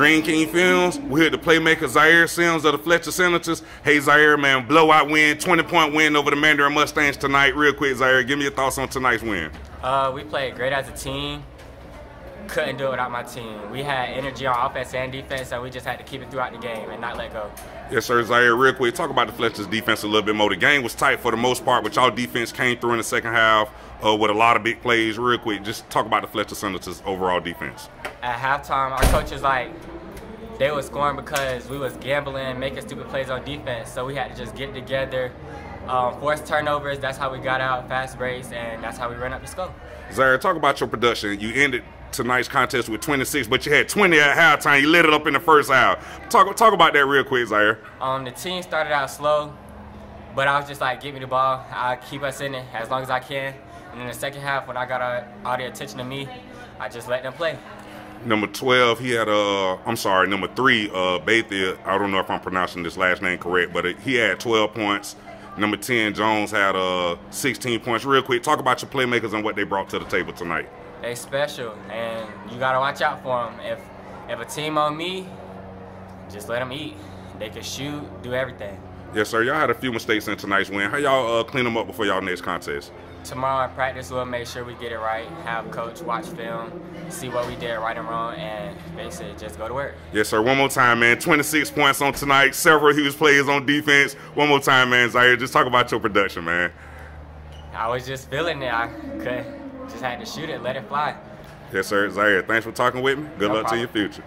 Dream King Films. We're here to playmaker Zaire Sims of the Fletcher Senators. Hey, Zaire, man, blowout win, 20-point win over the Mandarin Mustangs tonight. Real quick, Zaire, give me your thoughts on tonight's win. We played great as a team. Couldn't do it without my team. We had energy on offense and defense, so we just had to keep it throughout the game and not let go. Yes, sir. Zaire, real quick, talk about the Fletcher's defense a little bit more. The game was tight for the most part, but y'all defense came through in the second half with a lot of big plays. Real quick, just talk about the Fletcher Senators' overall defense. At halftime, our coaches, they were scoring because we was gambling, making stupid plays on defense, so we had to just get together. Forced turnovers, that's how we got out, fast breaks, and that's how we ran up the score. Zaire, talk about your production. You ended tonight's contest with 26, but you had 20 at halftime. You lit it up in the first half. Talk about that real quick, Zaire. The team started out slow, but I was just like, give me the ball. I'll keep us in it as long as I can. And in the second half, when I got all the attention to me, I just let them play. Number 12, he had number 3, Bathea. I don't know if I'm pronouncing this last name correct, but he had 12 points. Number 10, Jones, had 16 points. Real quick, talk about your playmakers and what they brought to the table tonight. They special, and you got to watch out for them. If a team on me, just let them eat. They can shoot, do everything. Yes, sir. Y'all had a few mistakes in tonight's win. How y'all clean them up before y'all next contest? Tomorrow in practice, we'll make sure we get it right, have coach watch film, see what we did right and wrong, and basically just go to work. Yes, sir. One more time, man. 26 points on tonight, several huge plays on defense. One more time, man, Zaire. Just talk about your production, man. I was just feeling it. I couldn't. Just had to shoot it, let it fly. Yes, sir. Zaire, thanks for talking with me. Good luck to your future.